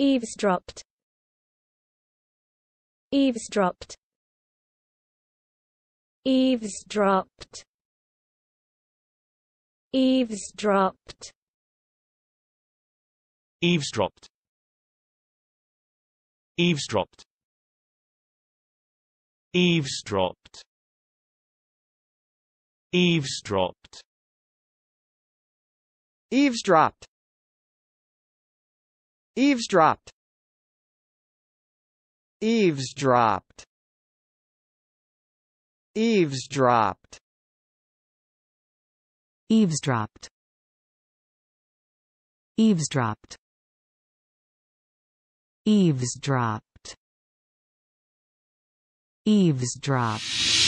Eavesdropped. Eavesdropped. Eavesdropped. Eavesdropped. Eavesdropped. Eavesdropped. Eavesdropped. Eavesdropped. Eavesdropped. Eavesdropped. Eavesdropped. Eavesdropped. Eavesdropped. Eavesdropped. Eavesdropped. Eavesdropped.